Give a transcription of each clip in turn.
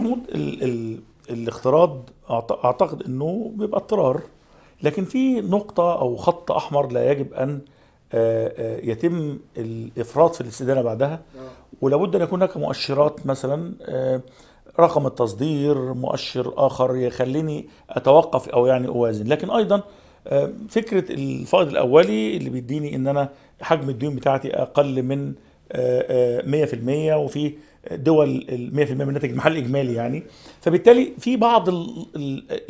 محمود، الاختراض اعتقد انه بيبقى اضطرار، لكن في نقطة او خط احمر لا يجب ان يتم الافراط في الاستدانة بعدها، ولابد ان يكون هناك مؤشرات، مثلا رقم التصدير، مؤشر اخر يخليني اتوقف او يعني اوازن. لكن ايضا فكرة الفائض الاولي اللي بيديني ان انا حجم الديون بتاعتي اقل من 100%، وفي دول 100% من الناتج المحلي الاجمالي يعني، فبالتالي في بعض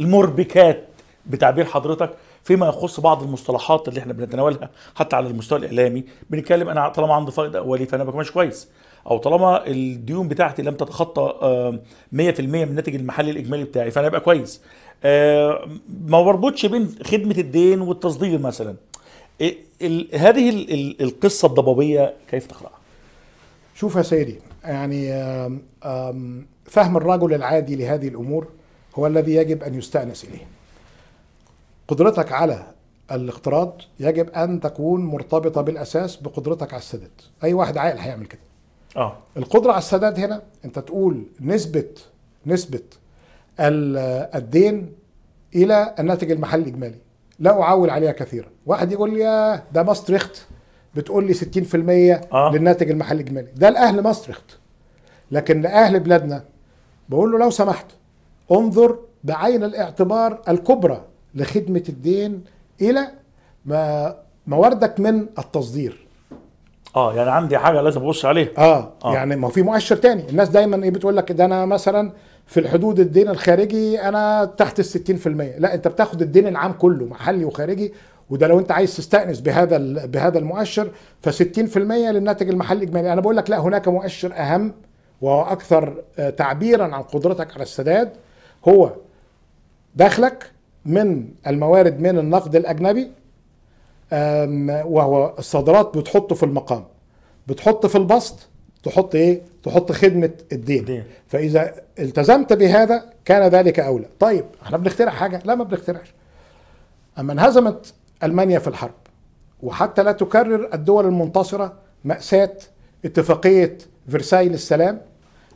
المربكات بتعبير حضرتك فيما يخص بعض المصطلحات اللي احنا بنتناولها حتى على المستوى الاعلامي. بنتكلم انا طالما عندي فائض اولي فانا بكونش كويس، او طالما الديون بتاعتي لم تتخطى 100% من الناتج المحلي الاجمالي بتاعي فانا ابقى كويس. ما بربطش بين خدمه الدين والتصدير مثلا. هذه القصه الضبابيه كيف تقراها؟ شوف يا سيدي، يعني فهم الرجل العادي لهذه الامور هو الذي يجب ان يستأنس اليه. قدرتك على الاقتراض يجب ان تكون مرتبطه بالاساس بقدرتك على السداد. اي واحد عاقل هيعمل كده. القدره على السداد هنا انت تقول نسبه الدين الى الناتج المحلي الاجمالي، لا اعول عليها كثيرا. واحد يقول لي يا ده ماستريخت بتقول لي 60% للناتج المحلي الاجمالي، ده لاهل ماستريخت. لكن لاهل بلادنا بقول له لو سمحت انظر بعين الاعتبار الكبرى لخدمه الدين الى مواردك من التصدير. يعني عندي حاجه لازم ابص عليها. يعني ما في مؤشر تاني. الناس دايما ايه بتقول لك ده انا مثلا في الحدود الدين الخارجي انا تحت ال 60%، لا انت بتاخد الدين العام كله محلي وخارجي، وده لو انت عايز تستأنس بهذا المؤشر ف 60% للناتج المحلي الاجمالي. انا بقول لك لا، هناك مؤشر اهم واكثر تعبيرا عن قدرتك على السداد، هو دخلك من الموارد من النقد الاجنبي، وهو الصادرات بتحطه في المقام، بتحط في البسط تحط ايه؟ تحط خدمه الدين. فاذا التزمت بهذا كان ذلك اولى. طيب احنا بنخترع حاجه؟ لا ما بنخترعش. اما انهزمت المانيا في الحرب، وحتى لا تكرر الدول المنتصره مأساة اتفاقيه فرساي للسلام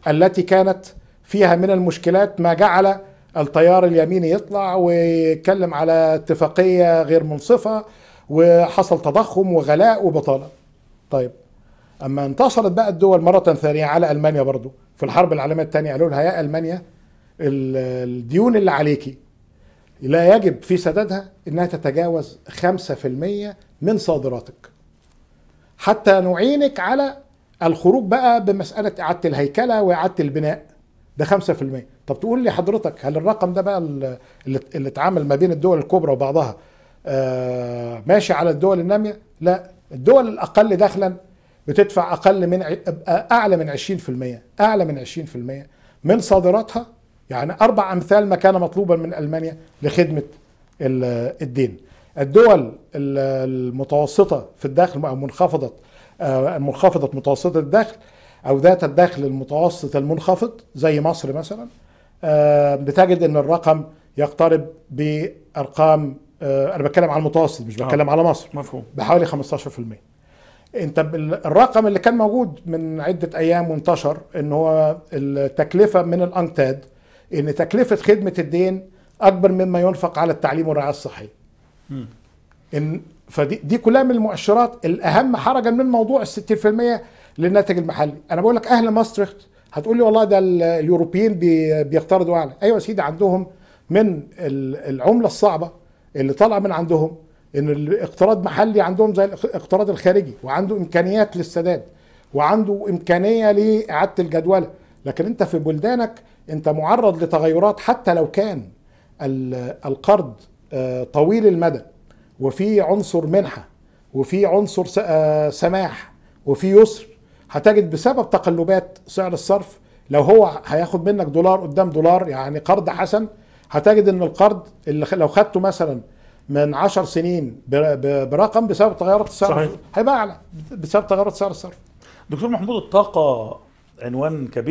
التي كانت فيها من المشكلات ما جعل التيار اليميني يطلع ويتكلم على اتفاقيه غير منصفه، وحصل تضخم وغلاء وبطاله. طيب اما انتصرت بقى الدول مره ثانيه على المانيا برضو في الحرب العالميه الثانيه، قالوا لها يا المانيا الديون اللي عليكي لا يجب في سدادها انها تتجاوز 5% من صادراتك، حتى نعينك على الخروج بقى بمساله اعاده الهيكله واعاده البناء، ده 5%. طب تقول لي حضرتك هل الرقم ده بقى اللي اتعامل ما بين الدول الكبرى وبعضها ماشي على الدول الناميه؟ لا، الدول الاقل دخلا بتدفع اعلى من 20% من صادراتها. يعني 4 امثال ما كان مطلوبا من المانيا لخدمه الدين. الدول المتوسطه في الدخل او منخفضه متوسطه الدخل او ذات الدخل المتوسط المنخفض زي مصر مثلا، بتجد ان الرقم يقترب بارقام، انا بتكلم على المتوسط مش بتكلم على مصر، مفهوم، بحوالي 15%. انت الرقم اللي كان موجود من عده ايام وانتشر ان هو التكلفه من الانتاد، ان تكلفه خدمه الدين اكبر مما ينفق على التعليم والرعايه الصحيه. ان فدي كلها من المؤشرات الاهم حرجا من موضوع ال 60% للناتج المحلي. انا بقول لك اهل ماستريخت هتقول لي والله ده اليوروبيين بيقترضوا اعلى. ايوه يا سيدي، عندهم من العمله الصعبه اللي طالعه من عندهم ان الاقتراض محلي عندهم زي الاقتراض الخارجي، وعنده امكانيات للسداد، وعنده امكانيه لاعاده الجدوله. لكن انت في بلدانك انت معرض لتغيرات، حتى لو كان القرض طويل المدى وفي عنصر منحه وفي عنصر سماح وفي يسر، هتجد بسبب تقلبات سعر الصرف لو هو هياخد منك دولار قدام دولار، يعني قرض حسن، هتجد ان القرض اللي لو خدته مثلا من 10 سنين برقم بسبب تغيرات السعر هيبقى اعلى بسبب تغيرات سعر الصرف. دكتور محمود، الطاقه عنوان كبير.